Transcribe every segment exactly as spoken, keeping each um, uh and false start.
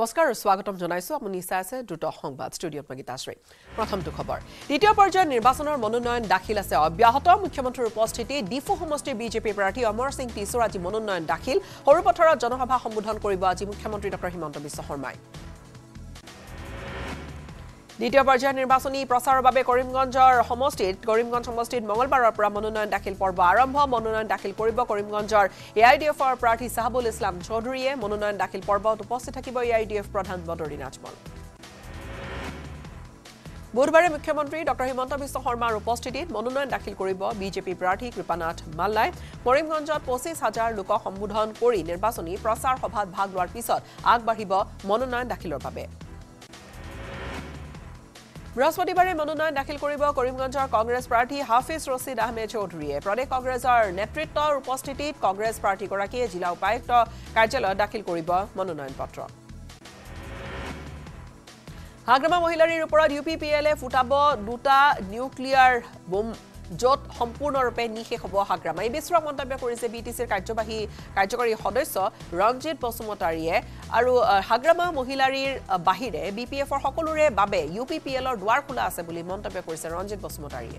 নমস্কাৰ স্বাগতম জনাইছো আপুনি ইচ্ছা আছে দুটো সংবাদ স্টুডিওত মগিতাশ্ৰী প্ৰথমটো খবৰ দ্বিতীয় পৰ্যায়ৰ নিৰ্বাচনৰ মনোনয়ন দাখিল আছে অব্যাহত মুখ্যমন্ত্ৰীৰ উপস্থিতি ডিফু সমষ্টি বিজেপি প্ৰাৰ্থী অমৰ সিং তিছৰ আজি মনোনয়ন দাখিল হৰুপথৰত জনসভা সম্বোধন কৰিব আজি মুখ্যমন্ত্ৰী ডক্টৰ হিমন্ত বিশ্ব শৰ্মাই দ্বিতীয় পৰ্যায়ৰ নিৰ্বাচনী প্ৰচাৰৰ বাবে কৰিমগঞ্জৰ সমষ্টিত কৰিমগঞ্জ সমষ্টিত মঙলবাৰৰ পৰা মনোনয়ন দাখিল পৰ্ব আৰম্ভ মনোনয়ন দাখিল কৰিব কৰিমগঞ্জৰ এআইডিএফৰ প্ৰাৰ্থী সাহাবুল ইছলাম চৌধুৰীয়ে মনোনয়ন দাখিল পৰ্বত উপস্থিত থাকিব এআইডিএফ প্ৰধান বদৰি নাজমল বুধবাৰে মুখ্যমন্ত্ৰী ডক্টৰ হিমন্ত বিশ্ব শৰ্মাৰ উপস্থিতিত মনোনয়ন দাখিল কৰিব বিজেপি প্ৰাৰ্থী কৃপানাথ মাল্লাই কৰিমগঞ্জত পঁচিছ হাজাৰ লোকক সম্বোধন কৰি নিৰ্বাচনী প্ৰচাৰ সভাত ভাগ লোৱাৰ পিছত আগবাঢ়িব মনোনয়ন দাখিলৰ বাবে বৃহস্পতিবাৰে মনোনয়ন দাখিল কৰিব কৰিমগঞ্জৰ কংগ্ৰেছ প্ৰাৰ্থী হাফিজ ৰছিদ আহমেদ চৌধুৰীয়ে প্ৰদেশ কংগ্ৰেছৰ নেতৃত্বৰ উপস্থিতিত কংগ্ৰেছ প্ৰাৰ্থীগৰাকীয়ে জিলা উপায়ুক্ত কাৰ্যালয়ত দাখিল কৰিব মনোনয়ন পত্ৰ হাগ্ৰামা মহিলাৰীৰ ওপৰত ইউপিপিএলে ফুটাব দুটা নিউক্লিয়াৰ বম জট সম্পূৰ্ণৰূপে নিশেষ হ'ব হাগ্ৰামা এই বিস্তৰ মন্তব্য কৰিছে বিটিচিৰ কাৰ্যবাহী কাৰ্যকৰী সদস্য ৰঞ্জিত বসুমতাৰীয়ে আৰু হাগ্ৰামা মহিলাৰীৰ বাহিৰে বিপিএফৰ সকলোৰে বাবে ইউপিপিএলৰ দুৱাৰ খোলা আছে বুলি মন্তব্য কৰিছে ৰঞ্জিত বসুমতাৰীয়ে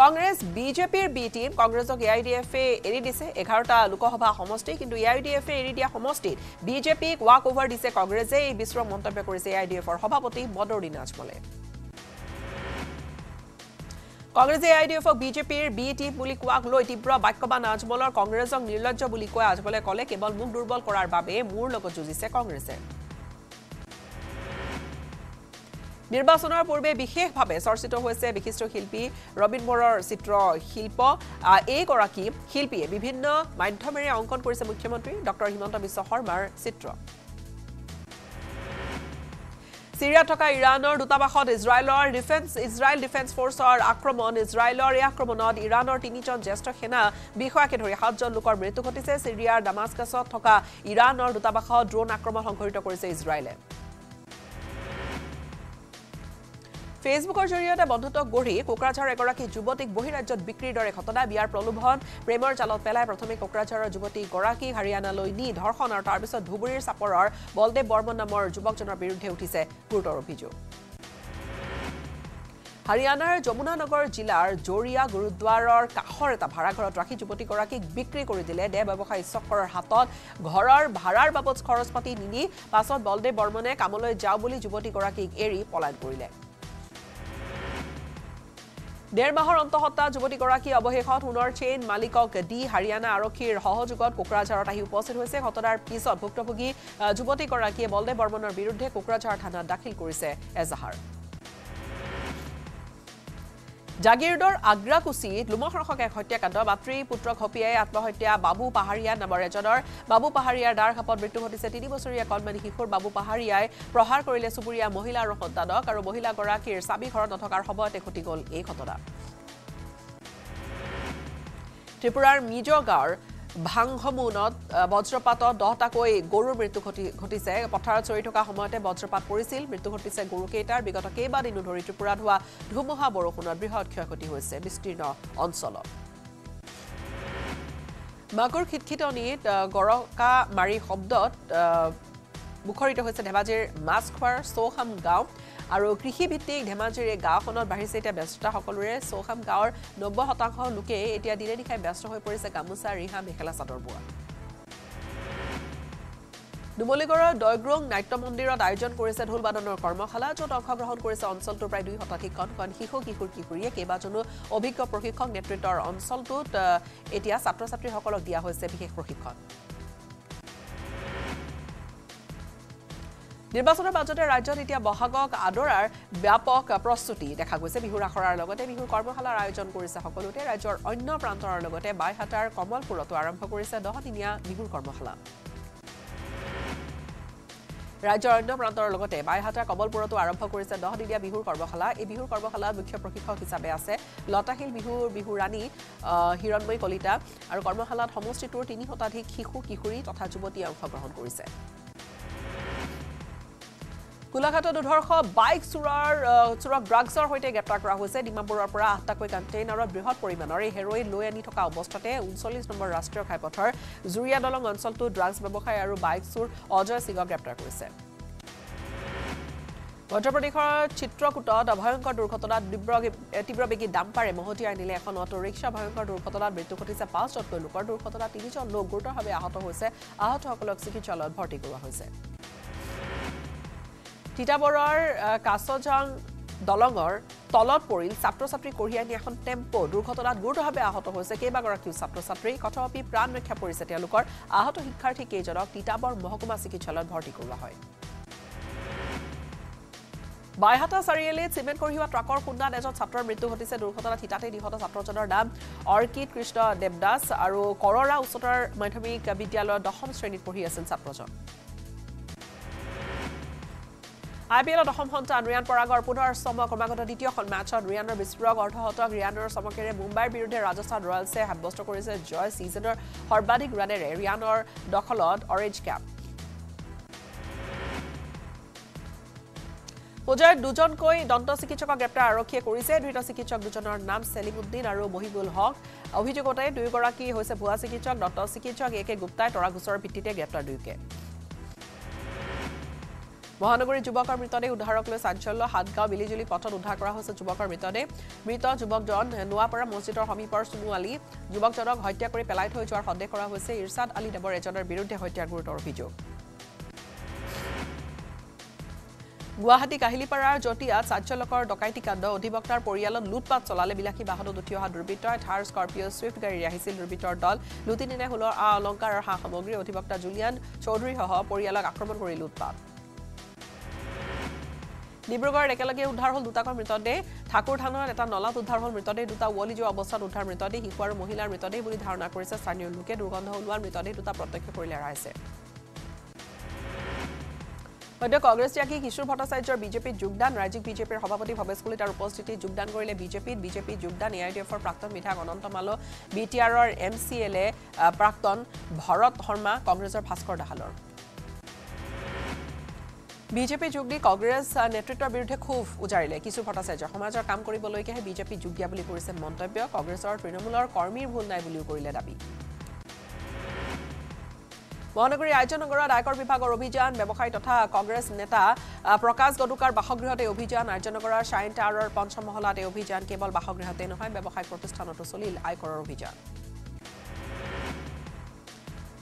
কংগ্ৰেছ বিজেপিৰ বি টিম কংগ্ৰেছক এআইডিএফএ এৰি দিছে এঘাৰটা লোকসভা সমষ্টি কিন্তু এআইডিএফএ এৰি দিয়া সমষ্টিত বিজেপিক ৱাক অভাৰ দিছে কংগ্ৰেছে এই বিস্তৰ মন্তব্য কৰিছে এআইডিএফৰ সভাপতি বদৰুদ্দিন আজমলে Congress idea for BJP, B team bully quack low tibra backcoban Ajmola, Congress on Nilodja Bulikwa Ajbola collectable Mug Durbal Korar Babe, Moor Loco Jose Congress. Nirbasonar Purbe Bihek Pabe, Sorsito Hose, Bikisto Hilpi, Robin Morar Citro Hilpo, A Koraki, Hilpi, Bibino, Mintomary Oncon Kursa Mukhyamantri, Doctor Himanta Biswa Sarma, Citro. Syria থকা ইৰানৰ দুতাবাসত ইজৰাইলৰ defence Israel defence ফৰ্চৰ আক্ৰমণ ইজৰাইলৰ আক্ৰমণত ইৰানৰ তিনিজন জ্যেষ্ঠ সেনা বিষয়াকে ধৰি সাতজন লোকৰ মৃত্যু ঘটিছে সিৰিয়াৰ দামাস্কাছত থকা ইৰানৰ দুতাবাসত ড্ৰোন আক্ৰমণ সংঘটিত কৰিছে ইজৰাইলে ফেসবুকৰ জৰিয়তে বন্ধুত্ব গঢ়ি কোকৰাঝাৰৰ এগৰাকী যুৱতীক বহিৰাজ্যত বিক্ৰীৰ দৰে ঘটনা বিয়াৰ প্ৰলোভন প্ৰেমৰ জালত পেলাই প্ৰথমে কোকৰাঝাৰৰ যুৱতী গৰাকী হাৰিয়ানালৈ নি ধৰ্ষণ আৰু তাৰ পিছত ধুবুৰীৰ চাপৰৰ বলদেৱ বৰ্মন নামৰ যুৱকজনৰ বিৰুদ্ধে উঠিছে গুৰুতৰ অভিযোগ হাৰিয়ানাৰ যমুনানগৰ জিলাৰ জোৰিয়া গুৰুদ্বাৰৰ কাষৰ এটা ভাড়াঘৰত ৰাখি যুৱতী গৰাকীক বিক্ৰী কৰি দিলে দে ব্যৱসায়ী চক্ৰৰ হাতত ঘৰৰ ভাড়াৰ বাবদ খৰচ পাতি নিনি পাছত বলদেৱ বৰ্মনে কামলৈ যাওঁ বুলি যুৱতী গৰাকীক এৰি পলায়ন কৰিলে Dear Mahar on Tohota, Jubati Goraki, Abohot, Hunor Chain, Malikok, D, Haryana, Arokir, Hohojugot, Kokrajara, who posted with Hotar, piece of Buktopugi, Jubati Goraki, Bolde, Bormon or Birude, Kokrajara, Hana, Dakil Kurise, Ezahar. Jagirdor, Agra Kusi, Lumohok, Hotekado, Batri, Putrok Hopia, Atmahotia, Babu Paharia, Namarajador, Babu Paharia, Darkapot, Bitu Hotisati, Bosuria, Colman, Hikur, Babu Paharia, Prohar Korea, Suburia, Mohila, Rokotadok, or Mohila Goraki, Sabi Horotokar Hobot, Ekotikol, Ekotoda. Tripurar Mijogar. ভাংহমুনত বজ্রপাতত দহটাকৈ গৰুৰ মৃত্যু ঘটিছে পথাৰত চৰি থকা সময়তে বজ্ৰপাত পৰিছিল মৃত্যু ঘটিছে গৰুকেইটাৰ বিগত কেইবা দিন ধৰি ত্ৰিপুৰাত হোৱা ধুমুহা বৰষুণত বৃহৎ ক্ষয়ক্ষতি হৈছে বিস্তীৰ্ণ অঞ্চলত মাকৰ খিটখিটনিত গৰকা মাৰি শব্দত মুখৰিত হৈছে ধেমাজিৰ মাছখোৱাৰ সোহাম গাঁও আৰু কৃষি ভিত্তিক ধেমাজিৰ গাঁওখনত বাহিৰছে এটা ব্যস্ততা সকলোৰে সোহাম গাঁৱৰ নব্বৈ শতাংশ লোকে এতিয়া দিনে দিনে ব্যস্ত হৈ পৰিছে গামুচা ৰিহা মেখেলা চাদৰ বোৱা দুমলিগড়ৰ দয়গ্ৰং নাট্য মন্দিৰত আয়োজন কৰিছে ঢোলবাদনৰ কৰ্মশালা য'ত অংশগ্ৰহণ কৰিছে অঞ্চলটোৰ প্ৰায় দুই শতাধিক কণ শিশু কিশোৰ কিশোৰীয়ে কেইবাজনো অভিজ্ঞ প্ৰশিক্ষক নেতৃত্বৰ অঞ্চলটোত এতিয়া ছাত্ৰ ছাত্ৰীসকলক দিয়া হৈছে বিশেষ প্ৰশিক্ষণ নিৰ্বাচনৰ বাজেটে ৰাজ্যত এতিয়া বহাগক আদৰাৰ ব্যাপক প্ৰস্তুতি দেখা গৈছে বিহুৰ আখৰাৰ লগতে বিহুৰ কৰ্মশালাৰ আয়োজন কৰিছে সকলোতে ৰাজ্যৰ অন্য প্ৰান্তৰ লগতে বাইহাটাৰ কমলপুৰতো আৰম্ভ কৰিছে দহদিনীয়া বিহুৰ কৰ্মশালা ৰাজ্যৰ অন্য প্ৰান্তৰ লগতে বাইহাটাৰ কমলপুৰতো আৰম্ভ কৰিছে দহদিনীয়া বিহুৰ কৰ্মশালা এই বিহুৰ কৰ্মশালাত মুখ্য প্ৰশিক্ষক হিচাপে আছে লতাশিল বিহুৰ বিহুৰাণী হিৰণময় কলিতা আৰু কৰ্মশালাত সমষ্টিটোৰ তিনি শতাধিক শিশু কিশোৰী তথা যুৱতী অংশগ্ৰহণ কৰিছে Kulakata Dodorho, bike Surah, Surah Drugsor, Hote Gatakra, who said Dimabura Takwe container of Brihot Porimanori, heroin, Loya Nitoka, Bostote, Unsolis number Rastor Hypothor, Zuria Dolong Unsol to drugs, Babokayaru, bike Sur, Oja Siga Gaptak, who said. Uttar Pradeshৰ চিত্ৰকূটত ভয়ংকৰ দুৰ্ঘটনাত তীব্ৰবেগী ডাম্পাৰে মহতিয়াই নিলে এখন auto rickshaw ভয়ংকৰ দুৰ্ঘটনাত মৃত্যু ঘটিছে পাঁচজনকৈ লোকৰ দুৰ্ঘটনাত তিনিজন লোক গুৰুতৰভাৱে আহত হৈছে আহতসকলক চিকিৎসালয়ত ভৰ্তি কৰোৱা হৈছে তিতাবৰৰ কাছজাং দলঙৰ তলত পৰিল ছাত্ৰ ছাত্ৰী কঢ়িয়াই নিয়া এখন টেম্পো দুৰ্ঘটনাত গুৰুতৰভাৱে আহত হৈছে কেইবাগৰাকীও ছাত্ৰ ছাত্ৰী কঠোপি প্ৰাণ ৰক্ষা পৰিছে তেওঁলোকৰ আহত শিক্ষাৰ্থী কেইজনক তিতাবৰ মহকুমা চিকিৎসালয়ত ভৰ্তি কৰোৱা হয় Baihata Sariele, Cement Korea, Trakor Kunda, National Saptor, Mitu Hotisa, Durkota, Titati, Hota Saptor, Dam, Orchid, Krishna, Debdas, Aru, Korora, Usotar, Matami, Kabitiala, the home stranded for here since Saprojo. I built the home hunt and Rian Paragar, Pudar, Soma, Komagota, Ditio, match on Rianer, Bisrog, or Hota, Rianer, Somakere, Mumbai, Bird, Rajasthan, Royal, Se, Habostokoris, Joy, Seasoner, Horbatic, Runner, Rianer, Dokolod, Orange Cap. Ojar Dujon Koi, Donto Sikichaka Gapta, Rokia Korise, Rita Sikichak Dujonar Nam, Selimuddin, Aru Mohibul Hawk, Avijokota, Dukoraki, Hosepua Sikichak, Donto Sikichak, Eke Gupta, Toragusor Pitite Gapta Duke. Mohanagori Jubaka Mitode, Udharaklo, Sancholo, Hadka, Village, Potter, Udhakra, Hosa Jubaka Mitode, Mito, Jubak John, Nuapara, Mositor, Homi Persumu Ali, Jubak Jorok, Hotiakri, Pelite, Hochar, Hodekora, Hose, Irsad, Ali, Deborah, Birute, Hotiagur, or Vijo. Guwahati Kahilipara, Jotia, Sachalokor, Dokaiti Kando, Odiboktar, Porialon, Lutpat, Solale, Bilaki Bahado, Tioha, Rubitor, Tar, Scorpio, Swift, Garia, Hisil, Rubitor, Doll, Lutin in a Hulor, Alonka, Hahamogri, Odibokta, Julian, Chaudhry, Haha, Poriala, Akraman, Hori Lutpat. Dibrugarh ekelage udhar hol duta mritode Thakur thana eta nolat udhar hol mritode duta waliju obosthat udhar mritode hikuar mohilar mritode boli dharona korise sthaniyo loke durgandha ulwar mritode duta protokkho korile raise Under Congress, Jackie Kishore Bhattacharya BJP Jugdan, Rajik BJP Hobapati Bhabeskulit are opposed Jugdan Gorile BJP, BJP Jugdan, AIDF for Prakton Mitha Gonantamalo, BTR or MCLA Prakton, Bharat Horma, Congress or Bhaskar Dahalor. BJP Jugdi Congress Netritor Biruthe Khuf Ujarile, Kishore Bhattacharya, Homajor Kam Koriboloike, BJP Jugia Buli Korise Montobyo, Congress or Trinamool Kormir Bhul Nai Buli Korile Dabi. Monogri Ajanagora, Icor Pipagor Obijan, Bebokai Tota, Congress Neta, Prokas Godukar, Bahogrihote Obijan, Ajanagora, Shine Tower, Ponchamahola, Obijan, Cable Bahogrihote, Bebokai Protestano to Solil, Icor Obijan.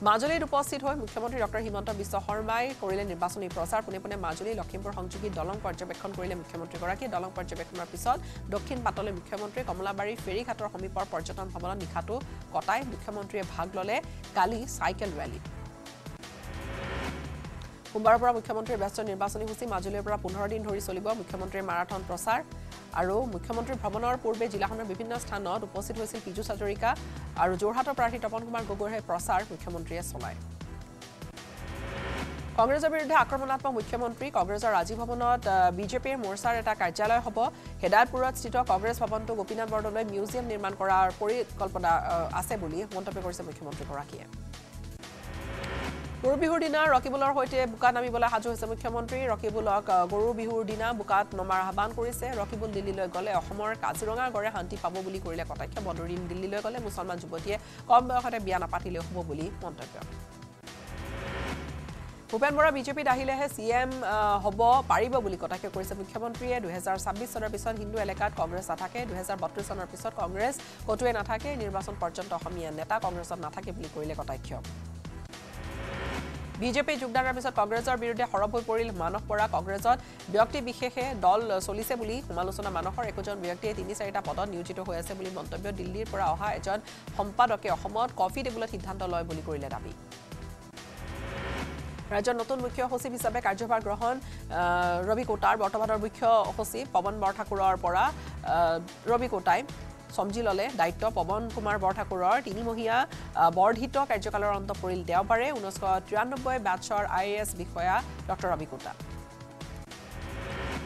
Majoli deposit home, Mukhyamantri Dr. Himanta Biswa Sarmai, Korile Nirbaconi Prosar, Pune Pune Majoli, Lakhimpur Hongchuki, Dolong Porjabekkon Korile Mukhyamantri Goraki, Dolong Porjabekkonar Pisot, Dokhin Patole Mukhyamantri, Komolabari, Ferryhator Homipor Porjoton Bhawan Nikhatu, Kotai, Mukhyamantri Bhag Lole, Kali, Cycle Rally. Kumbar para Mukhyamantri Bhasto Nirbaconi Husi Majoli para fifteen din dhori solibo Mukhyamantri Marathon Prosar aru Mukhyamantri Bhawanar purbe jilahar bibhinna sthanot uposit hoisil Piju Hajrika aru Jorhator Prarthi Tapan Kumar Gogoi prosar Mukhyamantri solai Congressor birudhe akramonatma Mukhyamantri Congressor Rajiv Bhawanot BJP morsar eta karyaaloy hobo Hedarpurat sthito Congress Bhawan to Gopinath Bordoloi museum nirman korar porikalpana ase boli montobyo korise Mukhyamantri korakiye Guru Bihur Dina, Rokibular Hote, Bukat Namibola Hajo is a Mukhyamantri, Rokibulok, Guru Bihur Dina, Bukat Nomar Haban Korise, Rokibul Dililo Gole, Homor, Kazironga, Gore Hanti, Pabuli Korea Kotaka, Bodorin Dililo Gole, Musalman Jubotia, Combo Hotabiana Patilo Hoboli, Montego. Upen Bora BJP Dahile, CM Hobo, Pariba Bulikotaka Korise Mukhyamantri, Duhazar Sabis on a Pison, Hindu Elekat, Congress Atake, Duhazar Botris on a Pison Congress, Kotu and Atake, Nirbason Porchant Tohomi and Neta, Congress on Atake Bulikola Kotakio. BJP যোগদানৰ পিছত কংগ্ৰেছৰ বিৰুদ্ধে হৰপৈ পৰিল মানৱ পৰা কংগ্ৰেছত ব্যক্তি বিশেষে দল চলিছে বুলি সমালোচনা মানৱৰ একজন ব্যক্তিয়ে তিনি চাৰিটা পদত নিয়োজিত হৈ আছে বুলি মন্তব্য দিল্লীৰ পৰা অহা এজন সম্পাদকে অসমত কফি টেবুলত সিদ্ধান্ত লয় বুলি কৰিলে দাবী ৰাজ্যৰ নতুন মুখ্য সচিব হিচাপে কাৰ্যভাৰ গ্ৰহণ ৰবি কোটাৰ বৰ্তমানৰ মুখ্য সচিব পৱন বৰঠাকুৰৰ পৰা Ravi কোটাই Somjilole, Daito, Pabon Kumar Borthakurar, Tinimohia, Bordhito, Kajokalar on the Puril Deopare, Unosco, Trianoboy, Bachelor, IAS Bihoya, Dr. Abikuta.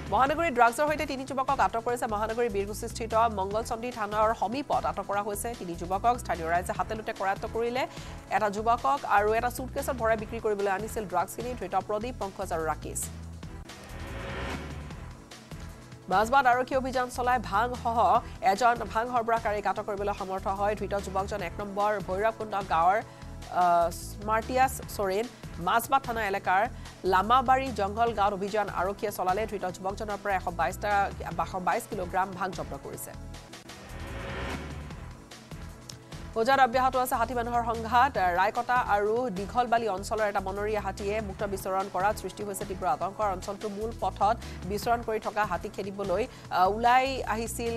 Mohanagori drugs are hoited Tinichubakok, Atokores, Mohanagori Birgus Tito, Mongol Sondi Tana or Homipot, Atokora Hose, Tinichubakok, Stadiorize, Hatelute Korato Kurile, at a Jubakok, Aruera suitcase of Borabikri Kuribulanisil drugs in it, Rita Prodi, Ponkos or Rakis. মাজবাদ আৰক্ষী অভিযান চলাই ভাংসহ এজন ভাং হৰব্ৰাকাৰী কাট কৰিবলৈ সমৰ্থ হয় ধৃত যুৱকজন এক নম্বৰ ভৈৰৱকুণ্ড গাঁৱৰ স্মাৰ্টিয়াস সৰেন মাজবাদ থানা এলেকাৰ লামাবাৰী জংগল গাঁৱৰ অভিযান আৰক্ষীয়ে চলালে ধৃত যুৱকজনৰ পৰা one twenty-two কিলোগ্ৰাম ভাং জব্দ কৰিছে Bojar অব্যাহত আছে হাতি মানুহৰ সংঘাত ৰায়কটা আৰু দিঘলবালি অঞ্চলৰ এটা বনৰীয়া হাতীয়ে মুক্ত বিচৰণ কৰাত সৃষ্টি হৈছে তীব্ৰ আতংকৰ অঞ্চলটোৰ মূল পথত বিচৰণ কৰি থকা হাতী খেদিবলৈ উলাই আহিছিল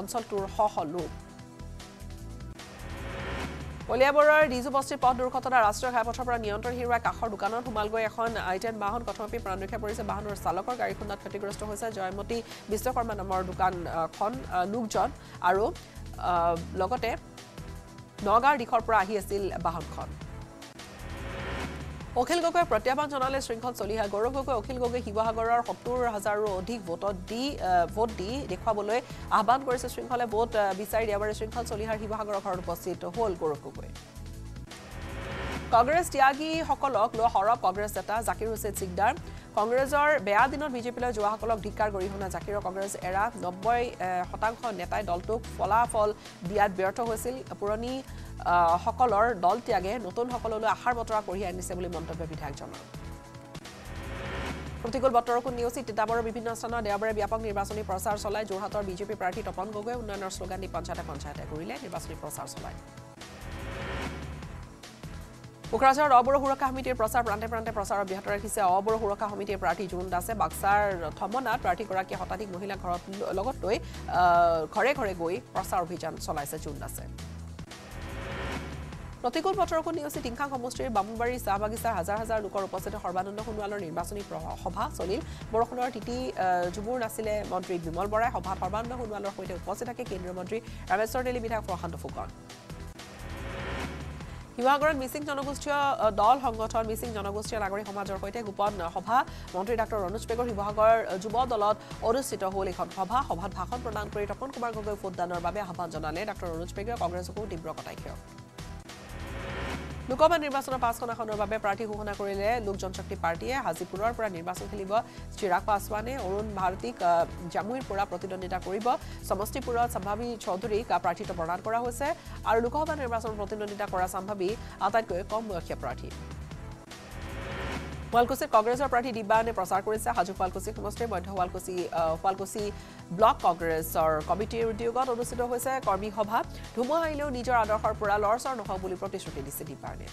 অঞ্চলটোৰ হহলু Oliaborar Dizubosti Pot Durkota Rastro Hypotra Neontor Hira Kahor Dukanon Humalgo Hon Itan Bahon Kotopi Pranuka Boris Bahan or Salokor Garikunda Categories to Hosa Joymoti, Mister Kormanamor Dukan Kon Luke John Aru Logote Nogar Dikor Prahi still Bahan Khan. Okhil Gogoi Pratyaban Journalist Shrinkhan Soliha Goro Gogoi Okhil Gogoi Hibahagarar seventy thousar odhik vote di vote di dekhuaboloi ahban korise Shrinkhale vote bisari diabare Shrinkhan Solihar Hibahagarar khorot uposthit hol Goro Gogoi Congress Tyagi hokolok lo hora Congress eta Zakir Hussain Sikdar Congressor beya dinor BJP la joa hokolok dhikkar gori hona Zakir Congress era ninety shotangsho netai doltok folafol diat byartho hoisil puroni Hokolor, Doltiage, Notun Hokolo, Harbotra, Korea, and Assembly Monta Bithak Journal. Protocol Botoroko News, Titabor, Bibinasana, Deabra, Biapon, Nibasoni, Prosar Solai, Johator, BJP Party, Topon Gogo, Nanar Slogan, Panchata Panchata, Gorilla, Nibasoni, Prosar Solai. Ukrasar, Obor Huroka Committee, Prosar, Prante Prante, Prosar, Bihatar, Hisa, Obor Huroka Committee, Party, Jundase, Baksar, Tomona, Party, Koraki, Hotati, Mohila, Logotoi, Kore Koregoi, Prosar Vijan, Solai, Jundase. Protikul Patroko News Tinkan Homostry, Bambari, Sabagisa, Hazar Hazar, Lukor opposite Horbanon, Hunwalor, Basoni Hoba, Solil, Borokor, Titi, Jubur Nasile, Montri, Bimol Bora, Hoba, Horban, Hunwalor, Hoyt, Positaka, Kendra Montri, Ramestor Delibita for Hunt of Fugon. Himagoran missing Jonagustia, Doll Hongoton, missing Jonagustia, Lagori Homajor Hoyte, Gupon, Hoba, Montri Doctor Ronuspego, Hibagor, Jubod, the Lord, Orusito Holy Hoba, Hoba, Hakon, Prodan, Create upon Kubago, Food, Danor Babe, Haban Jonale, Doctor Ronuspego, Congress of Good, Dibrokotakio. Lokoman Nirbason of Pascona Honorable Party Huna Korea, Luke John Shakti Party, Hazipur, Nirbason Kiliba, Chirak Paswane, Orun Bhartik, Jamui Pura Protidonita Koriba, Samostipura, Samhabi Choduri, Party to Bernard Korahose, are Lukovan Nirbason Protidonita Kora Samhabi, Atakom Workia Party. Walkosi Congress or Party Diban, Prosar Korisa, Haju Falkosi, Mostre, but Walkosi, Falkosi Block Congress or Committee, Dugot, Odosito Hose, Corby Hobha, Dumo Hilo, Nijar, Ador Horpura, Lors, or Nohabuli Protest in the city party.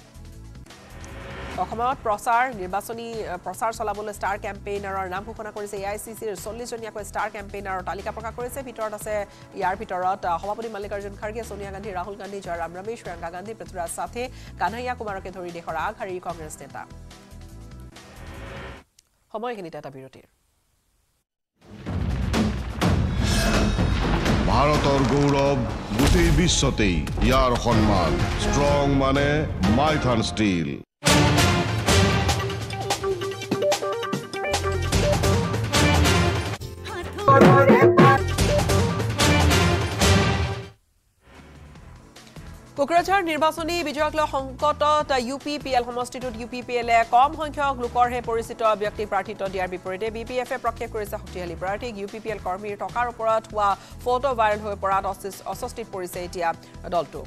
Okamat Prosar, Nirbasoni, Prosar Solabul Star Campaigner or Namkukona Korisa, AICC, Solution Yako Star Campaigner or Talika Poka Korisa, Pitorase, Yar Pitorot, Hobapuri Malikajan Karga, Sonia Gandhi, Rahul Gandhi, Jaram Ramesh, Rangagandhi, Petra Sate, Kanaya Kumarakaturi de Horag, Hari Congress Neta. সময় কিনি এটা বিৰতিৰ ভাৰতৰ গৌৰৱ গোটেই বিশ্বতেই ইয়াৰ সন্মান strong মানে Maithan steel Kokrajhar Nirbasoni Bijoyakla Hongkota UPPL Homostitute UPPL Kom Hongkhok Lukor He Porisito Byakti Party to DRB Porite BPF Prokhya Korisa Hoktihali Party UPPL Kormir Tokar Oporat Hua Photo Viral Hoi Porat Osostit Porise Etia Dolto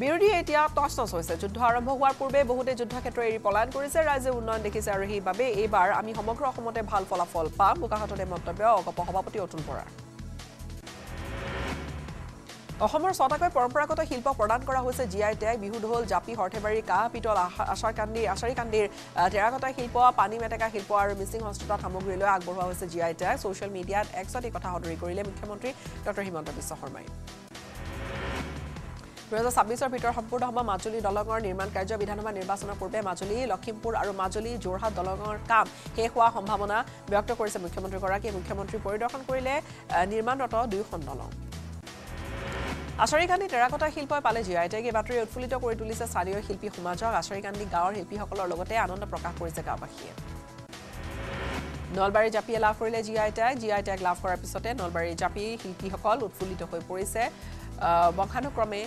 বিৰোধী এতিয়া তছনছ হৈছে যুদ্ধ আৰম্ভ হোৱাৰ পূৰ্বে বহুতে যুদ্ধক্ষেত্ৰ এৰি পলায়ন কৰিছে ৰাজ্যে উন্নয়ন দেখিছে আৰু সেই বাবে এইবাৰ আমি সমগ্ৰ অসমতে ভাল ফলাফল পাম মুকাহাটতে মন্তব্য অগপ সভাপতি অতুল বৰা অসমৰ ছটাকৈ পৰম্পৰাগত শিল্প প্ৰদান কৰা হৈছে জিআই টেগ বিহুঢল জাপি হৰঠেবাৰী কাহ পিতল আশাৰকান্দি আশাৰীকান্দিৰ তেৰাকটা শিল্প পানী মেটেকা শিল্প আৰু মিচিং হস্ততাঁত সামগ্ৰী লৈ আগবঢ়োৱা হৈছে জিআই টেগ ছ'চিয়েল মিডিয়াত একচটি কথা হদৰি কৰিলে মুখ্যমন্ত্ৰী ডক্টৰ হিমন্ত বিশ্ব শৰ্মাই twenty twenty-six ৰ ভিতৰ সম্পূৰ্ণ হ'ব মাজুলী দলঙৰ নিৰ্মাণ কাৰ্য বিধানসভা নিৰ্বাচনৰ পূৰ্বে মাজুলী লখিমপুৰ আৰু মাজুলী জোৰহাট দলঙৰ কাম শেষ হোৱাৰ সম্ভাৱনা ব্যক্ত কৰিছে মুখ্যমন্ত্ৰী গৰাকীয়ে মুখ্যমন্ত্ৰী পৰিদৰ্শন কৰিলে নিৰ্মাণৰত দুইখন দলং আশাৰীকান্দি তেৰাকটা শিল্পই পালে জিআইটেগে বাতৰি উৎফুল্লিত কৰি তুলিছে স্থানীয় শিল্পী সমাজক আশাৰীকান্দি গাঁৱৰ শিল্পীসকলৰ লগতে আনন্দ প্ৰকাশ কৰিছে গাঁওবাসীয়ে নলবাৰী জাপিয়ে লাভ কৰিলে জিআইটেগ জিআইটেগ লাভ কৰাৰ পিছতে নলবাৰী জাপি শিল্পীসকল উৎফুল্লিত হৈ পৰিছে বংখানুক্ৰমে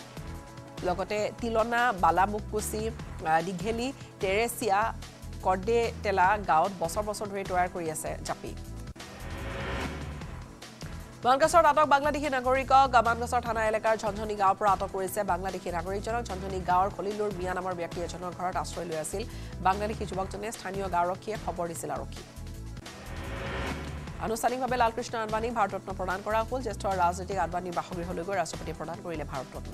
লগতে তিলনা বালামুককুছি ডিঘেলি তেৰেছিয়া কৰ্ডে তেলা গাঁৱত বছৰ বছৰ ধৰি তৈয়াৰ কৰি আছে জাপি বাংলাদেশৰ আটক বাংলাদেশী নাগৰিক গামানগছৰ থানা এলেকাৰ ঝনঝনি গাঁৱৰ পৰা আটক কৰিছে বাংলাদেশী নাগৰিকজনক ঝনঝনি গাঁৱৰ খলিলৰ মিয়া নামৰ ব্যক্তি এজনৰ ঘৰত আশ্ৰয় লৈ আছিল বাংলাদেশী যুৱকজনে স্থানীয় গাঁওৰক্ষীয়ে খবৰ দিছিল আৰক্ষী আনুষ্ঠানিকভাৱে লালকৃষ্ণ আদবানী ভাৰত ৰত্ন প্ৰদান কৰা হ'ল জ্যেষ্ঠ ৰাজনৈতিক আদবানী বাসগৃহলৈ গৈ ৰাষ্ট্ৰপতি প্ৰদান কৰিলে ভাৰত ৰত্ন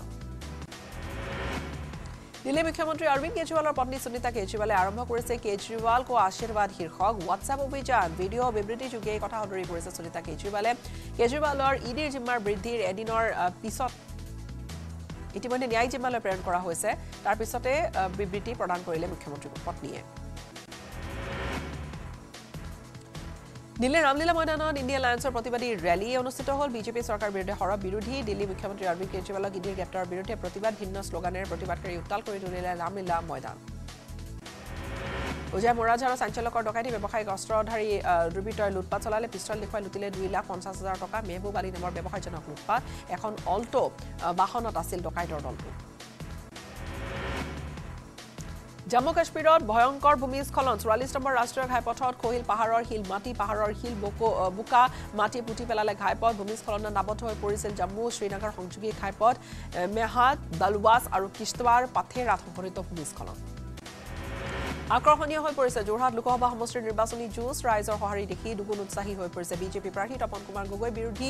দিল্লী মুখ্যমন্ত্রী অরবিন্দ কেজরিওয়ালের পত্নী সুনীতা কেজরিওয়ালে আরম্ভ করেছে কেজরিওয়াল কো আশীর্বাদ শীর্ষক হোয়াটসঅ্যাপ অভিযান ভিডিও বিবৃতি যোগে এই কথা উদ্ধৃতি কৰিছে সুনীতা কেজৰিওয়ালে কেজৰিওয়ালৰ ইডিৰ জিম্মাৰ বৃদ্ধিৰ এদিনৰ পিছত ইতিমধ্যে ন্যায় জিম্মালৈ প্ৰেৰণ কৰা হৈছে তাৰ পিছতে বিবৃতি প্ৰদান কৰিলে মুখ্যমন্ত্ৰীৰ পত্নীয়ে দিল্লীৰ ৰামলীলা ময়দানত ইণ্ডিয়া এলায়েন্সৰ প্ৰতিবাদী ৰেলী অনুষ্ঠিত হ'ল বিজেপি চৰকাৰৰ বিৰুদ্ধে হৰ বিৰোধী দিল্লী মুখ্যমন্ত্ৰী অৰবিন্দ কেজৰিৱালক ইডিৰ গ্ৰেপ্তাৰৰ বিৰুদ্ধে প্ৰতিবাদ ভিন্ন শ্লোগানেৰে প্ৰতিবাদকাৰী উত্তাল কৰি তুলিলে ৰামলীলা ময়দান উজাই মৰাঝাৰৰ চাঞ্চল্যকৰ ডকাইতি ব্যৱসায়িক অস্ত্ৰধাৰী দুৰ্বৃত্তই লুটপাট চলালে পিষ্টল দেখুৱাই লুটিলে দুই লাখ পঞ্চাছ হাজাৰ টকা মেহবুব আলী নামৰ ব্যৱসায়ীজনক লুটপাট এখন অল্টো বাহনত আছিল ডকাইতৰ দলটো Jammu Kashmir ভয়ংকৰ ভূমিস্খলন চৌৰাল্লিছ নম্বৰ ৰাষ্ট্ৰীয় ঘাইপথত কোহিল পাহাৰৰ হিল মাটি পাহাৰৰ হিল বুকা মাটি পুতি পেলালে ঘাইপথ ভূমিস্খলনৰ নাবদ্ধ হৈ পৰিছিল জম্মু শ্ৰীনগৰ সংযোগী ঘাইপথ মেহাত দলৱাস আৰু কিষ্টৱাৰ পাথেৰাত সংঘটিত ভূমিস্খলন আকৰ্ষণীয় হৈ পৰিছে যোৰহাট লোকসভা সমষ্টিৰ নিৰ্বাচনী যুঁজ ৰাইজৰ সঁহাৰি দেখি দুগুণ উৎসাহী হৈ পৰিছে বিজেপি প্ৰাৰ্থী তপন কুমাৰ গগৈ বিৰোধী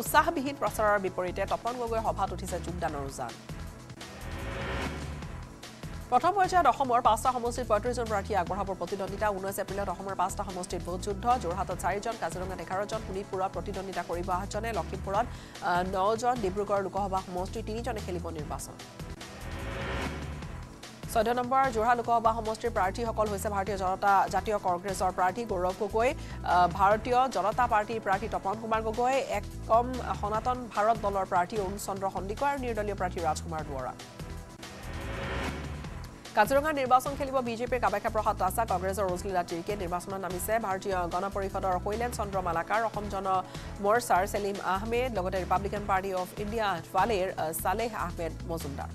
উৎসাহবিহীন প্ৰচাৰৰ বিপৰীতে তপন গগৈ সভাত উঠিছে যোগদানৰ উজান প্ৰথম পৰ্যায়ত অসমৰ পাঁচটা সমষ্টিৰ পঁয়ত্ৰিশ জন প্ৰাৰ্থী আগবঢ়াব প্ৰতিদ্বন্দ্বিতা ঊনৈছ এপ্ৰিলত অসমৰ পাঁচটা সমষ্টিৰ ভোট যুদ্ধ যোৰহাটত চাৰি জন কাজিৰঙাত এঘাৰ জন শোণিতপুৰত প্ৰতিদ্বন্দ্বিতা কৰিব আঠজনে লখিমপুৰত ন জন ডিব্ৰুগড় লোকসভা সমষ্টিৰ তিনি জনে খেলিব নিৰ্বাচন চৈধ্য নম্বৰ যোৰহাট লোকসভা সমষ্টিৰ প্ৰাৰ্থীসকল হৈছে ভাৰতীয় জনতা জাতীয় কংগ্ৰেছৰ প্ৰাৰ্থী গৌৰৱ গগৈ ভাৰতীয় জনতা পাৰ্টীৰ প্ৰাৰ্থী তপন কুমাৰ গগৈ একম সনাতন ভাৰত দলৰ প্ৰাৰ্থী অৰুণ চন্দ্ৰ সন্দিকৈ আৰু নিৰ্দলীয় প্ৰাৰ্থী ৰাজকুমাৰ দুৱৰা কাজিৰঙা নিৰ্বাচন খেলিব বিজেপিৰ কাবেকা প্ৰসাদ ৰাজা কংগ্ৰেছৰ ৰজলীলা টিৰিকে নিৰ্বাচনত নামিছে ভাৰতীয় গণ পৰিষদৰ কৈলেন চন্দ্ৰ মালাকাৰ অসম জন মৰ্চাৰ চেলিম আহমেদ লগতে ৰিপাব্লিকান পাৰ্টি অফ ইণ্ডিয়া আটৱালেৰ সালেহ আহমেদ মজুমদাৰ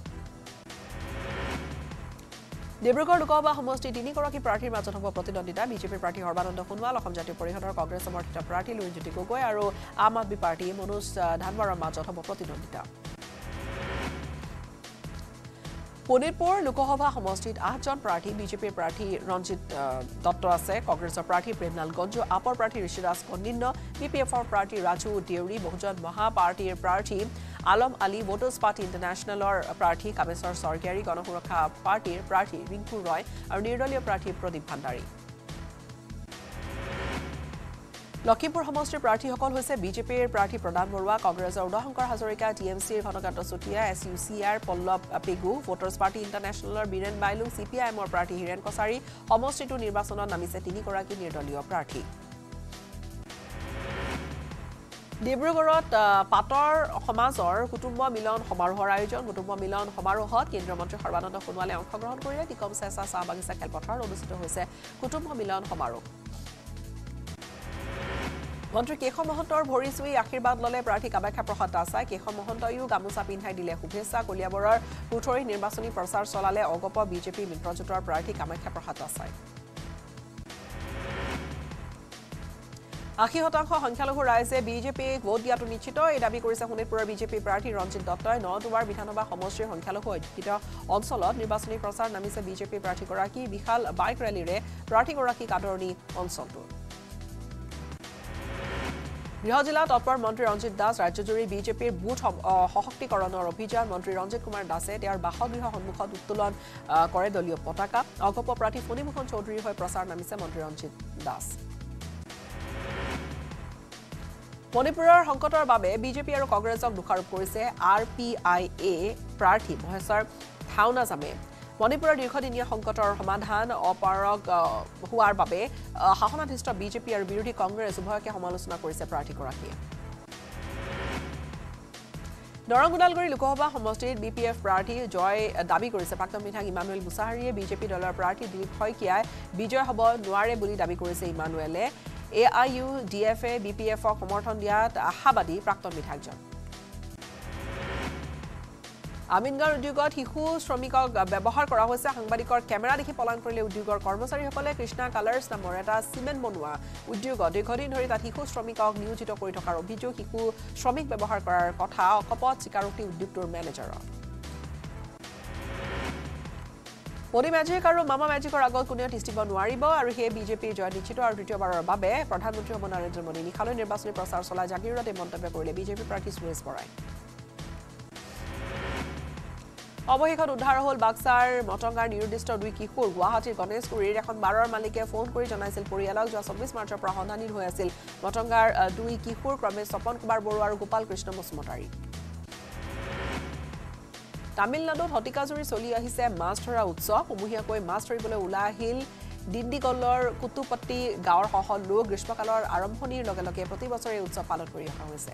ডিব্ৰুগড় লোকসভা সমষ্টিৰ তিনিগৰাকী প্ৰাৰ্থীৰ মাজত হ'ব প্ৰতিদ্বন্দ্বিতা বিজেপিৰ প্ৰাৰ্থী সৰ্বানন্দ সোণোৱাল অসম জাতীয় পৰিষদৰ কংগ্ৰেছ সমৰ্থিত প্ৰাৰ্থী লুৰিণজ্যোতি গগৈ আৰু আম আদমি পাৰ্টী মনোজ ধানৱাৰৰ মাজত হ'ব প্ৰতিদ্বন্দ্বিতা পনেৰপুৰ লোকসভা সমষ্টিত আঠজন প্ৰাৰ্থী বিজেপিৰ প্ৰাৰ্থী ৰঞ্জিত দত্ত আছে কংগ্ৰেছৰ প্ৰাৰ্থী প্ৰেমলাল গঞ্জু আপৰ প্ৰাৰ্থী ঋষিৰাজ কন্দিন্য বিপিএফৰ প্ৰাৰ্থী ৰাজু দেউৰী বহুজন মহা পাৰ্টিৰ প্ৰাৰ্থী আলম আলী ভোটাৰ্ছ পাৰ্টি ইণ্টাৰনেশ্যনেলৰ প্ৰাৰ্থী কামেশ্বৰ স্বৰ্গীয়াৰী গণ সুৰক্ষা পাৰ্টিৰ প্ৰাৰ্থী ৰিংকু ৰয় আৰু নিৰ্দলীয় প্ৰাৰ্থী প্ৰদীপ ভাণ্ডাৰী লখিমপুৰ সমষ্টিৰ প্ৰাৰ্থীসকল হৈছে বিজেপিৰ প্ৰাৰ্থী প্ৰদান বৰুৱা কংগ্ৰেছৰ উদয়শংকৰ হাজৰিকা টি এম চিৰ Ghanakanta Chutia S U C আৰ পল্লৱ পেগু ভোটাৰ্ছ পাৰ্টি ইণ্টাৰনেশ্যনেলৰ Biren Bailung C P I এমৰ প্ৰাৰ্থী হীৰেণ কছাৰী সমষ্টিটো নিৰ্বাচনত নামিছে তিনিগৰাকী নিৰ্দলীয় প্ৰাৰ্থী ডিব্ৰুগড়ত পাটৰ সমাজৰ কুটুম্ব মিলন সমাৰোহৰ আয়োজন কুটুম্ব মিলন সমাৰোহত কেন্দ্ৰীয় মন্ত্ৰী সৰ্বানন্দ সোণোৱালে অংশগ্ৰহণ কৰিলে টিকম চেঁচা চাহ বাগিচা খেলপথাৰত অনুষ্ঠিত হৈছে কুটুম্ব মিলন সমাৰোহ মন্ত্ৰী কেশৱ মহন্তৰ ভৰি চুই আশীৰ্বাদ ল'লে প্ৰাৰ্থী কামাখ্যা প্ৰসাদ দাসাই কেশৱ মহন্তয়ো গামোচা পিন্ধাই দিলে শুভেচ্ছা কলিয়াবৰৰ পুথৰি নিৰ্বাচনী প্ৰচাৰ চলালে অগপ বিজেপি মিত্ৰজোঁটৰ প্ৰাৰ্থী কামাখ্যা প্ৰসাদ দাসাই আশী শতাংশ সংখ্যালঘু ৰাইজে বিজেপিক ভোট দিয়াটো নিশ্চিত এই দাবী কৰিছে শোণিতপুৰৰ বিজেপি প্ৰাৰ্থী ৰঞ্জিত দত্তই নদুৱাৰ বিধানসভা সমষ্টিৰ সংখ্যালঘু অধ্যুষিত অঞ্চলত নিৰ্বাচনী প্ৰচাৰ নামিছে বিজেপি প্ৰাৰ্থীগৰাকী বিশাল বাইক ৰেলীৰে প্ৰাৰ্থীগৰাকীক আদৰণি অঞ্চলটোৰ গৃহ জিলা তৎপৰ মন্ত্ৰী ৰঞ্জিত দাস ৰাজ্যজুৰি বিজেপিৰ বুথ সশক্তিকৰণৰ অভিযান মন্ত্ৰী ৰঞ্জিত কুমাৰ দাসে তেওঁৰ বাসগৃহ সন্মুখত উত্তোলন কৰে দলীয় পতাকা অগপ প্ৰাৰ্থী ফণীমোহন চৌধুৰীৰ হৈ প্ৰচাৰ নামিছে মন্ত্ৰী ৰঞ্জিত দাস মণিপুৰৰ সংকটৰ বাবে বিজেপি আৰু কংগ্ৰেছক দোষাৰোপ কৰিছে আৰ পি আই এ প্ৰাৰ্থী মহেশ্বৰ থাওনাজামে মণিপুৰৰ দীৰ্ঘদিনীয়া সংকটৰ সমাধান অপাৰগ হোৱাৰ বাবে শাসনাধিষ্ঠ বিজেপি আৰু বিৰোধী কংগ্ৰেছ উভয়কে সমালোচনা কৰিছে প্ৰাৰ্থীগৰাকীয়ে দৰং ওদালগুৰি লোকসভা সমষ্টিত বি পি এফ প্ৰাৰ্থী জয় দাবী কৰিছে প্ৰাক্তন বিধায়ক ইমানুৱেল মুছাহাৰীয়ে বিজেপি দলৰ প্ৰাৰ্থী দিলীপ শইকীয়াই বিজয় হ'ব নোৱাৰে বুলি দাবী কৰিছে ইমানুৱেলে A I U D F A B P এফক সমৰ্থন দিয়াত আশাবাদী প্ৰাক্তন বিধায়কজন আমিনগাঁৱৰ উদ্যোগত শিশু শ্ৰমিকক ব্যৱহাৰ কৰা হৈছে সাংবাদিকৰ কেমেৰা দেখি পলান কৰিলে উদ্যোগৰ কৰ্মচাৰীসকলে কৃষ্ণা কালাৰ্স নামৰ এটা সিমেন্ট বনোৱা উদ্যোগত দীৰ্ঘদিন ধৰি তাত শিশু শ্ৰমিকক নিয়োজিত কৰি থকাৰ অভিযোগ শিশু শ্ৰমিক ব্যৱহাৰ কৰাৰ কথা অকপট স্বীকাৰোক্তি উদ্যোগটোৰ মেনেজাৰৰ Pori magic or Mama magic or Agot Kunia Tistiban Waribo or here BJP joined Chito or Tito Babe, Pradhan Mutri Monarendra Modi, Nikalo Nirbasuni Prasar Sola Jagira de Montebore, BJP practice ways for অবহেকত উদ্ধার হল বাক্সার মটংগার নির্দিষ্ট দুই কিশোর গুৱাহাটীৰ গণেশগুৰিৰ এখন বাৰৰ মালিকে phone কৰি জনাইছিল পৰিয়ালক যে চৌবিশ মাৰ্চৰ পৰা হনানিৰ হৈ আছিল মটংগাৰ দুই কিশোৰ ক্ৰমে সপন কুমাৰ বৰুৱা আৰু গোপাল কৃষ্ণ মুছমতাৰী তামিলনাডুত হটিকাজুৰি চলি আহিছে মাছ ধৰা উৎসৱ মুহিয়াকৈ মাছ ধৰিবলৈ উলা আহিল দিন্দিগলৰ কুতুপতি গাঁৱৰ সহল লোক গ্ৰীষ্মকালৰ আৰম্ভণিৰ লগে লগে প্ৰতি বছৰে উৎসৱ পালন কৰি অহা হৈছে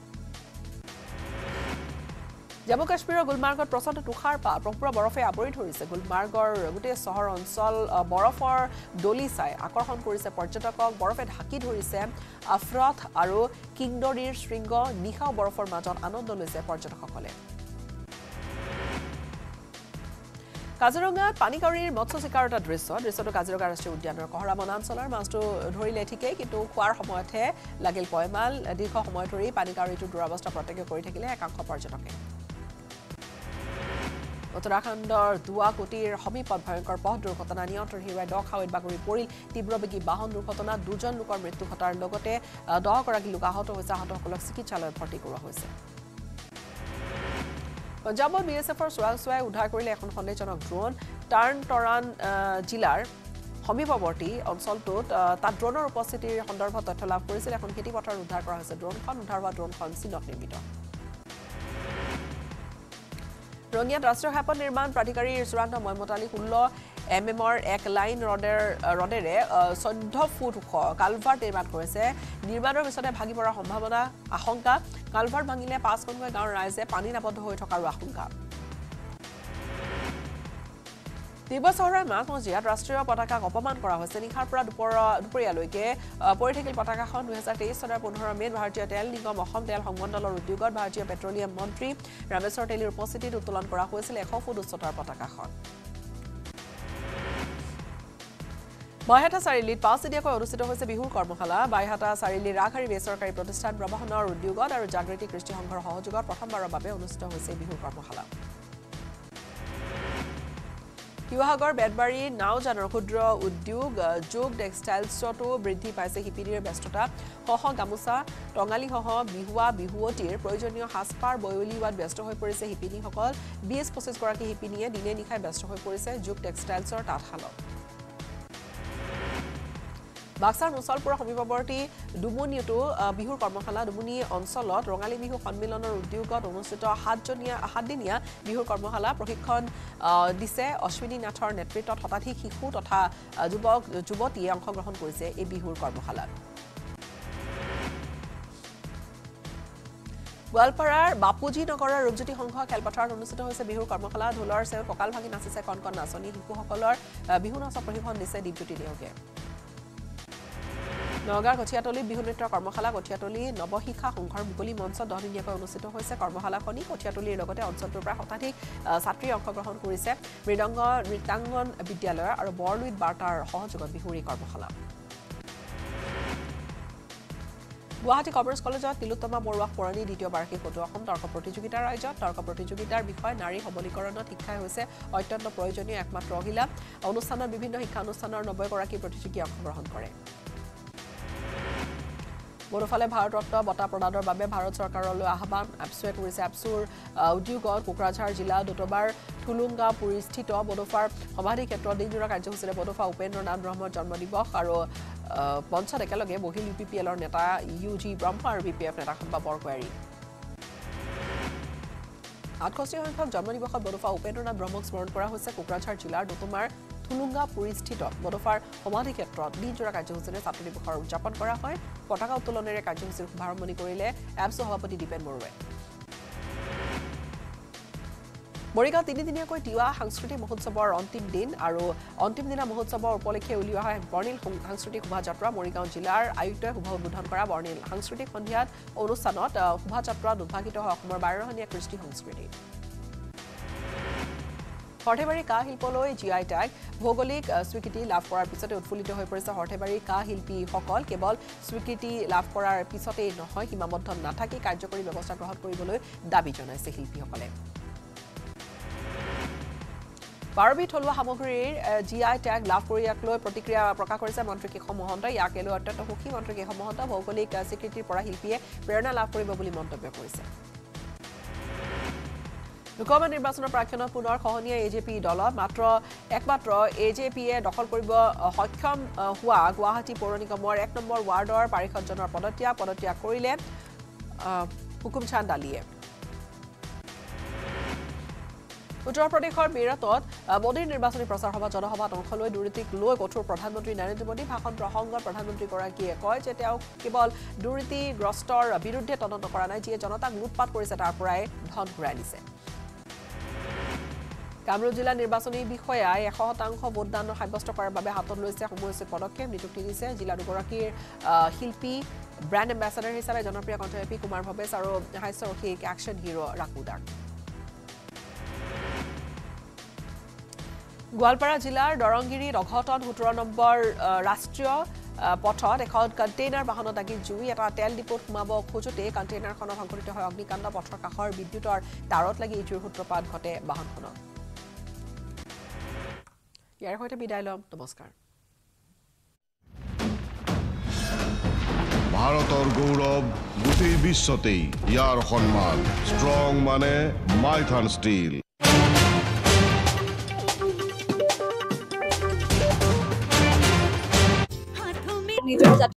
Jammu Kashmir Gulmargot Prosat Tukharpa, Propra Borofe Aboritories, Gulmargor, Gute Sohor on Sol, Borofor, Dolisai, Akorhon Kuris, Porchetako, Borofet Haki Turisem, Afroth, Aru, King Dodir, Stringo, Niha Borofor Maton, Anodolise, Porchetokole. Kazaranga, Panikari, Motso Sikarta Drisso, Drisso to Kazaroga Studian, Koraman Solar, Masto, Rileti Cake, to Quar Homote, Lagil Poemal, Diko Homotori, Panikari to Durabasta Protect Corriticale, Kanko Porchetoke. Uttarakhand Dua Kutir Homipod Pankar Pot Drukotana Niotri Dog How it Bakuri Puri, Tibrobiki Bahon Drukotana, Dujan Lukor Mitu Hotar Logote, Dog or Lukahoto with Sahato Koloksiki Chala Portikura Hose. Punjabot BSFৰ চোৱালচোৱাই উদ্ধাৰ কৰিলে এখন সন্দেহজনক drone turn টৰান জিলাৰ হমিপৱৰ্তী অঞ্চলটোত তাত ড্ৰোনৰ উপস্থিতিৰ সন্দৰ্ভত তথ্য লাভ কৰিছিল এখন খেতিপথাৰ উদ্ধাৰ কৰা হৈছে ড্ৰোনখন উদ্ধাৰ হোৱা ড্ৰোনখন চীনত নিৰ্মিত ৰঙিয়াত ৰাষ্ট্ৰীয় হাইপথ নিৰ্মাণ প্ৰাধিকাৰীৰ চূড়ান্ত ময়মতালি ষোল্ল এমএমৰ এক লাইন ৰডৰ ৰডেৰে চৈধ্য ফুট ওখ কালভাৰ্ট নিৰ্মাণ কৰিছে নিৰ্মাণৰ পিছতে ভাগি পৰাৰ সম্ভাৱনা আশংকা কালভাৰ্ট ভাঙিলে পাঁচখনকৈ গাঁৱৰ ৰাইজে পানীৰ আবদ্ধ হৈ থকাৰ আশংকা দিবসহৰা মাজমজিয়াত ৰাষ্ট্ৰীয় পতাকাক অপমান কৰা হৈছে নিখাৰ পৰা দুপৰীয়ালৈকে পৰি থাকিল পতাকাখন দুই হাজাৰ তেইছ চনৰ পোন্ধৰ মে'ত ভাৰতীয় তেল নিগম অসম তেল সংমণ্ডলৰ উদ্যোগত ভাৰতীয় পেট্ৰ'লিয়াম মন্ত্ৰী ৰামেশ্বৰ তেলীৰ উপস্থিতিত উত্তোলন কৰা হৈছিল এশ ফুট উচ্চতাৰ পতাকাখন বাইহাটা সাৰিলিত পাঁচ দিনীয়াকৈ অনুষ্ঠিত হৈছে বিহুৰ কৰ্মশালা বাইহাটা সাৰিলি ৰাখাৰী বেচৰকাৰী প্ৰতিষ্ঠান ব্ৰহ্মণৰ উদ্যোগত আৰু জাগৃতি কৃষ্টি সংঘৰ সহযোগত প্ৰথমবাৰৰ বাবে অনুষ্ঠিত হৈছে বিহুৰ কৰ্মশালা বিভাগৰ বেদবাৰী নাওজানৰ ক্ষুদ্ৰ উদ্যোগ যোগ টেক্সটাইলছটো বৃদ্ধি পাইছে হিপিনীৰ ব্যস্ততা হহ গামুচা টঙালী হহ বিহুৱা বিহুৱতীৰ প্ৰয়োজনীয় হাসপাৰ বয়লিৱাত ব্যস্ত হৈ পৰিছে হিপিনীসকল বিশ পঁচিছ গৰাকী হিপিনীয়ে দিনে নিশাই ব্যস্ত হৈ পৰিছে যোগ টেক্সটাইলছৰ তাঁতশালত বাক্সাৰ মুছলপুৰ হমিপৱৰ্তী দুমুনিটো বিহুৰ কৰ্মশালা দুমুনি অঞ্চলত ৰঙালী বিহু সন্মিলনৰ উদ্যোগত অনুষ্ঠিত সাতজনীয়া সাতদিনীয়া বিহুৰ কৰ্মশালা প্ৰশিক্ষণ দিছে অশ্বিনী নাথৰ নেতৃত্বত শতাধিক শিশু তথা যুৱক যুৱতীয়ে অংশগ্ৰহণ কৰিছে এই বিহুৰ কৰ্মশালাত গোৱালপাৰাৰ বাপুজি নগৰৰ ৰূপজ্যোতি সংঘ খেলপথাৰত অনুষ্ঠিত হৈছে বিহুৰ কৰ্মশালা ঢোলৰ সেৱা কঁকাল ভাঙি নাচিছে কণকণ নাচনী শিশুসকলৰ বিহু নাচ প্ৰশিক্ষণ দিছে দীপজ্যোতি দেউকে নগৰ কঠিয়াতলি বিহু নৃত্য কৰ্মশালা কঠিয়াতলি নৱশিক্ষা সংঘৰ মুকলি মঞ্চ দহদিনীয়াকৈ অনুষ্ঠিত হৈছে কৰ্মশালাখনি কঠিয়াতলিৰ লগতে অঞ্চলটোৰ প্ৰায় শতাধিক ছাত্ৰী অংশগ্ৰহণ কৰিছে মৃদংগ নৃত্যাংগন বিদ্যালয় আৰু বৰলুইত বাৰ্তাৰ সহযোগত বিহুৰি কৰ্মশালা গুৱাহাটী কমাৰ্চ কলেজত তিলোত্তমা বৰুৱা পৰণি দ্বিতীয় বাৰ্ষিক ফটো অসম তৰ্ক প্ৰতিযোগিতাৰ আয়োজন তৰ্ক প্ৰতিযোগিতাৰ বিষয় নাৰী সবলীকৰণত শিক্ষাই হৈছে অত্যন্ত প্ৰয়োজনীয় একমাত্ৰ অহিলা অনুষ্ঠানৰ বিভিন্ন শিক্ষানুষ্ঠানৰ নব্বৈ গৰাকী প্ৰতিযোগী অংশগ্ৰহণ কৰে বৰফালে ভাৰত ৰত্ন বঁটা প্ৰদানৰ বাবে ভাৰত চৰকাৰলৈ আহ্বান আপসুৱে কৰিছে আপসুৰ উদ্যোগত কোকৰাঝাৰ জিলা দতবাৰ থুলুংগা পৰিস্থিত বৰফাৰ সমাধি ক্ষেত্ৰত দিনজোৰা কাৰ্যসূচীৰে বৰফা উপেন্দ্ৰ নাথ ব্ৰহ্মৰ জন্মদিৱস আৰু পঞ্চত একেলগে বহিল ইউপিপিএলৰ নেতা ইউজি ব্ৰহ্ম আৰু বিপিএফ নেতা সম্ভৱ বৰকোৱাৰী আঠষষ্ঠি সংখ্যক জন্মদিৱসত বৰফা উপেন্দ্ৰ নাথ ব্ৰহ্মক স্মৰণ কৰা হৈছে কোকৰাঝাৰ জিলাৰ দতমাৰ থুলুংগা পৰিস্থিত বৰফাৰ সমাধি ক্ষেত্ৰত দিনজোৰা কাৰ্যসূচীৰে ছাত্ৰ দিৱসৰ উদযাপন কৰা হয় পতাকা উত্তোলনেৰে কাৰ্যসূচীৰ শুভাৰম্ভ কৰিলে এপছ সভাপতি দীপেন বৰুৱাই মৰিগাঁও তিনিদিনীয়াকৈ তিৱা সাংস্কৃতিক মহোৎসৱৰ অন্তিম দিন আৰু অন্তিম দিনা মহোৎসৱৰ উপলক্ষে উলিওৱা হয় বৰ্ণিল সাংস্কৃতিক শোভাযাত্ৰা মৰিগাঁও জিলাৰ আয়ুক্তই শুভ উদ্বোধন কৰা বৰ্ণিল সাংস্কৃতিক সন্ধিয়াত অনুষ্ঠানত শোভাযাত্ৰাত উদ্ভাসিত হয় অসমৰ বাৰেৰহনীয়া কৃষ্টি সংস্কৃতি হৰঠেবাৰী কাঁহ শিল্পলৈ জিআই ট্যাগ ভৌগোলিক স্বীকৃতি লাভ কৰাৰ পিছতে উৎফুল্লিত হৈ পৰিছে হৰঠেবাৰী কাঁহ শিল্পী সকল কেৱল স্বীকৃতি লাভ কৰাৰ পিছতে নহয় সীমাবদ্ধ নাথাকি কাৰ্যকৰী ব্যৱস্থা গ্ৰহণ কৰিবলৈ দাবী জনাইছে শিল্পী সকলে Barbie Tolwa Hamogri, GI tag, Laforia, Clo, Proticria, Procacorsa, Montreki Homohonda, Yakelo, Totoki, Montreki Homohonda, Vocalic, Secretary Porahilpia, Perna Lafori, Monto Pecorsa. The common reversion of Prakana Punor, Honia, AJP dollar, Matro, Ekmatro, AJP, Dokal Kuribo, Hotkam, Hua, Guahati, Poronikamor, Eknomor, Wardor, Parikon, or Podotia, Podotia Korile, Hukum Chandalie. Uttar Pradeshৰ বিৰাটত মোদীৰ নিৰ্বাচনী প্ৰচাৰ সভা জনসভাত অংশ লৈ দুৰ্নীতিক লৈ কঠোৰ প্ৰধানমন্ত্ৰী নৰেন্দ্ৰ মোদী ভাষণ প্ৰসংগৰ প্ৰধানমন্ত্ৰী গৰাকীয়ে কয় যে তেওঁ কেৱল দুৰ্নীতিগ্ৰস্তৰ বিৰুদ্ধে তদন্ত কৰা নাই যিয়ে জনতাক লুটপাট কৰিছে তাৰ পৰাই ধন ঘূৰাই নিছে কামৰূপ জিলা নিৰ্বাচনী বিষয়াই এশ শতাংশ ভোটদানৰ সাব্যস্ত কৰাৰ বাবে হাতত লৈছে সময়সূচী পদক্ষেপ নিযুক্তি দিছে জিলা দুগৰাকীৰ শিল্পী ব্ৰেণ্ড এম্বেছাডৰ হিচাপে জনপ্ৰিয় কণ্ঠশিল্পী কুমাৰ ভৱেশ আৰু হাস্যৰসী একচন হিৰো ৰাকুদাক Gualpara Jilar, Dorongiri, Roghoton, Hutra number Rastrio, Potot, এখন container Bahanotaki Jui at a tel depot Mabo, Kuchote, container Hono Hungary to Hognikanda, Potraka, Bidutor, Tarot Lagi, Hutropan Kote, Bahankono. Yarko to be dialogue, Namaskar. Bharotor Gaurav, Guti Bissote, Yar Honman, Strong Mane, Might and Steel. Need to